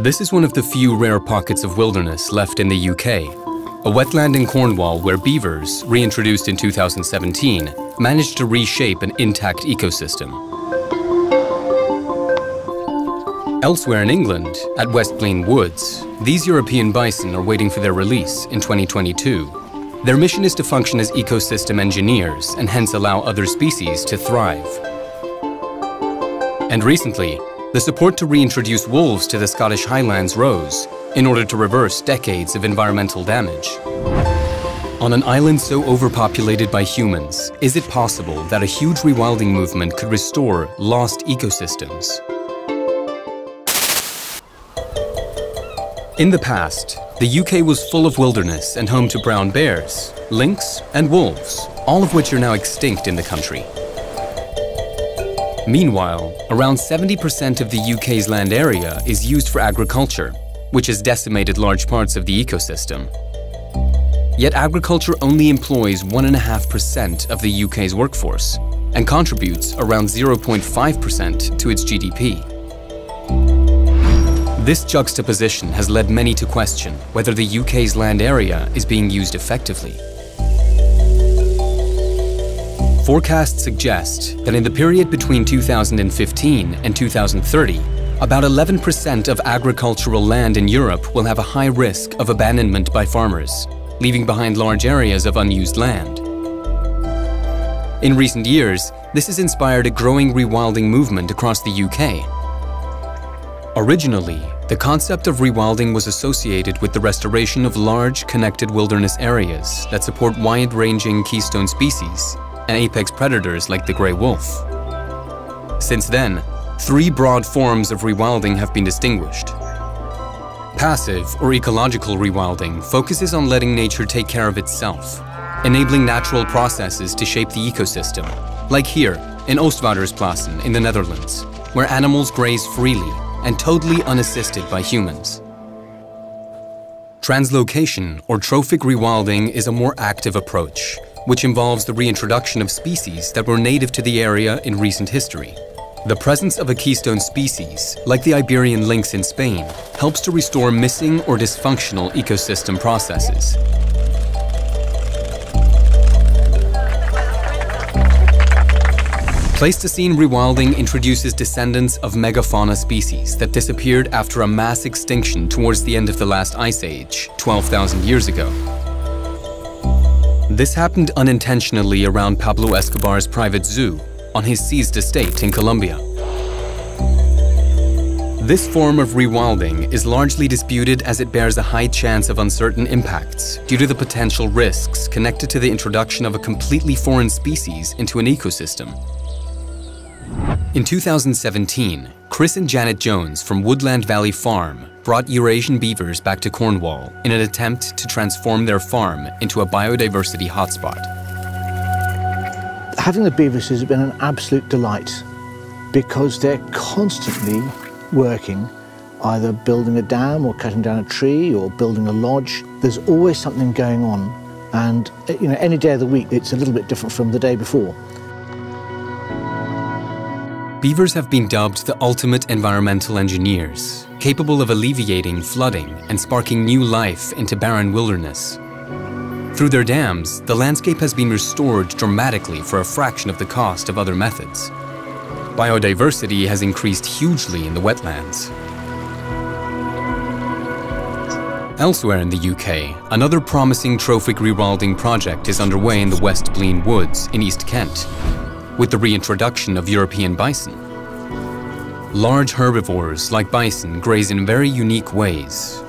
This is one of the few rare pockets of wilderness left in the UK, a wetland in Cornwall where beavers, reintroduced in 2017, managed to reshape an intact ecosystem. Elsewhere in England, at West Blean Woods, these European bison are waiting for their release in 2022. Their mission is to function as ecosystem engineers and hence allow other species to thrive. And recently, the support to reintroduce wolves to the Scottish Highlands rose in order to reverse decades of environmental damage. On an island so overpopulated by humans, is it possible that a huge rewilding movement could restore lost ecosystems? In the past, the UK was full of wilderness and home to brown bears, lynx, and wolves, all of which are now extinct in the country. Meanwhile, around 70% of the UK's land area is used for agriculture, which has decimated large parts of the ecosystem. Yet agriculture only employs 1.5% of the UK's workforce and contributes around 0.5% to its GDP. This juxtaposition has led many to question whether the UK's land area is being used effectively. Forecasts suggest that in the period between 2015 and 2030, about 11% of agricultural land in Europe will have a high risk of abandonment by farmers, leaving behind large areas of unused land. In recent years, this has inspired a growing rewilding movement across the UK. Originally, the concept of rewilding was associated with the restoration of large, connected wilderness areas that support wide-ranging keystone species and apex predators like the grey wolf. Since then, three broad forms of rewilding have been distinguished. Passive or ecological rewilding focuses on letting nature take care of itself, enabling natural processes to shape the ecosystem, like here in Oostvaardersplassen in the Netherlands, where animals graze freely and totally unassisted by humans. Translocation or trophic rewilding is a more active approach, which involves the reintroduction of species that were native to the area in recent history. The presence of a keystone species, like the Iberian lynx in Spain, helps to restore missing or dysfunctional ecosystem processes. Pleistocene rewilding introduces descendants of megafauna species that disappeared after a mass extinction towards the end of the last ice age, 12,000 years ago. This happened unintentionally around Pablo Escobar's private zoo on his seized estate in Colombia. This form of rewilding is largely disputed as it bears a high chance of uncertain impacts due to the potential risks connected to the introduction of a completely foreign species into an ecosystem. In 2017, Chris and Janet Jones from Woodland Valley Farm brought Eurasian beavers back to Cornwall in an attempt to transform their farm into a biodiversity hotspot. Having the beavers has been an absolute delight because they're constantly working, either building a dam or cutting down a tree or building a lodge. There's always something going on, and you know, any day of the week it's a little bit different from the day before. Beavers have been dubbed the ultimate environmental engineers, capable of alleviating flooding and sparking new life into barren wilderness. Through their dams, the landscape has been restored dramatically for a fraction of the cost of other methods. Biodiversity has increased hugely in the wetlands. Elsewhere in the UK, another promising trophic rewilding project is underway in the West Blean Woods in East Kent, with the reintroduction of European bison. Large herbivores like bison graze in very unique ways.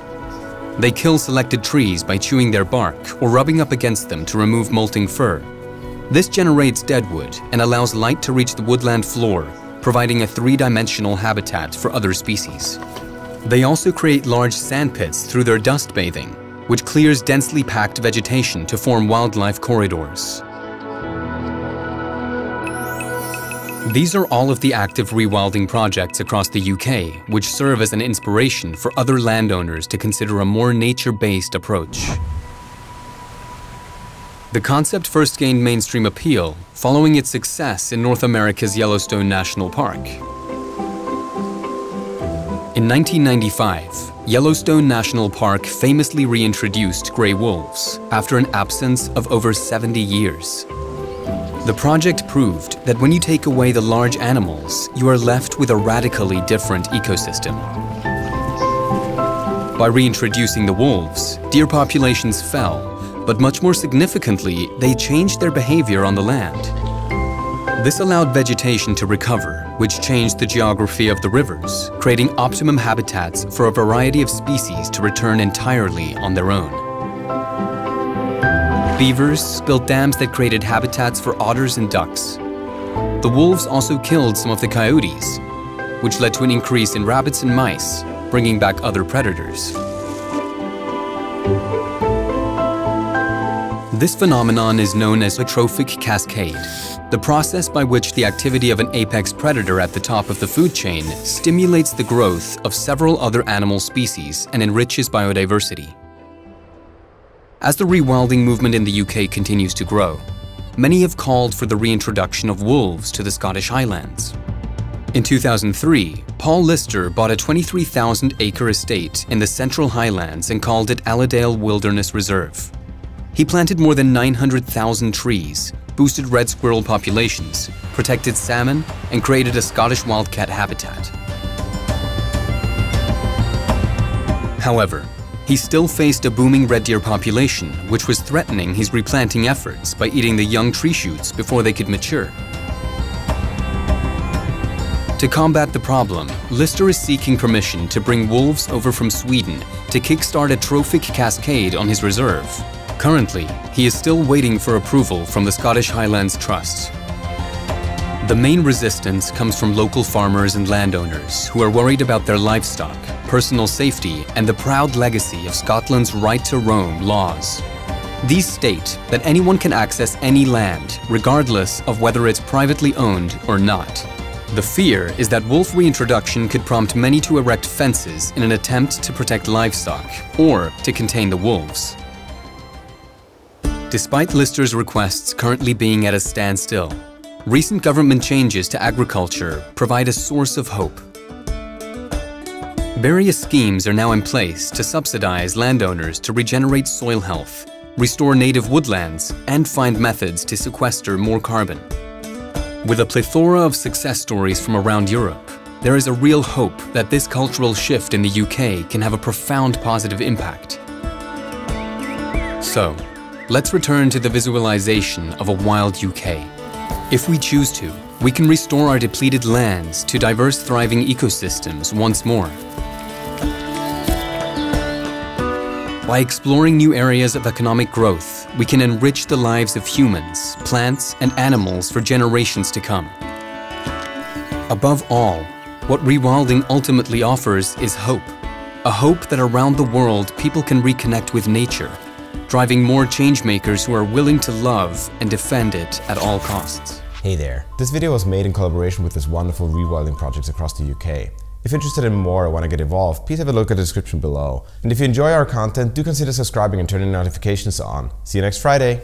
They kill selected trees by chewing their bark or rubbing up against them to remove molting fur. This generates deadwood and allows light to reach the woodland floor, providing a three-dimensional habitat for other species. They also create large sand pits through their dust bathing, which clears densely packed vegetation to form wildlife corridors. These are all of the active rewilding projects across the UK, which serve as an inspiration for other landowners to consider a more nature-based approach. The concept first gained mainstream appeal following its success in North America's Yellowstone National Park. In 1995, Yellowstone National Park famously reintroduced grey wolves after an absence of over 70 years. The project proved that when you take away the large animals, you are left with a radically different ecosystem. By reintroducing the wolves, deer populations fell, but much more significantly, they changed their behavior on the land. This allowed vegetation to recover, which changed the geography of the rivers, creating optimum habitats for a variety of species to return entirely on their own. Beavers built dams that created habitats for otters and ducks. The wolves also killed some of the coyotes, which led to an increase in rabbits and mice, bringing back other predators. This phenomenon is known as a trophic cascade, the process by which the activity of an apex predator at the top of the food chain stimulates the growth of several other animal species and enriches biodiversity. As the rewilding movement in the UK continues to grow, many have called for the reintroduction of wolves to the Scottish Highlands. In 2003, Paul Lister bought a 23,000-acre estate in the Central Highlands and called it Alladale Wilderness Reserve. He planted more than 900,000 trees, boosted red squirrel populations, protected salmon, and created a Scottish wildcat habitat. However, he still faced a booming red deer population, which was threatening his replanting efforts by eating the young tree shoots before they could mature. To combat the problem, Lister is seeking permission to bring wolves over from Sweden to kickstart a trophic cascade on his reserve. Currently, he is still waiting for approval from the Scottish Highlands Trust. The main resistance comes from local farmers and landowners who are worried about their livestock, personal safety, and the proud legacy of Scotland's right to roam laws. These state that anyone can access any land, regardless of whether it's privately owned or not. The fear is that wolf reintroduction could prompt many to erect fences in an attempt to protect livestock or to contain the wolves. Despite Lister's requests currently being at a standstill, recent government changes to agriculture provide a source of hope. Various schemes are now in place to subsidize landowners to regenerate soil health, restore native woodlands, and find methods to sequester more carbon. With a plethora of success stories from around Europe, there is a real hope that this cultural shift in the UK can have a profound positive impact. So, let's return to the visualization of a wild UK. If we choose to, we can restore our depleted lands to diverse, thriving ecosystems once more. By exploring new areas of economic growth, we can enrich the lives of humans, plants, and animals for generations to come. Above all, what rewilding ultimately offers is hope. A hope that around the world, people can reconnect with nature, driving more changemakers who are willing to love and defend it at all costs. Hey there. This video was made in collaboration with this wonderful rewilding projects across the UK. If you're interested in more or want to get involved, please have a look at the description below. And if you enjoy our content, do consider subscribing and turning notifications on. See you next Friday!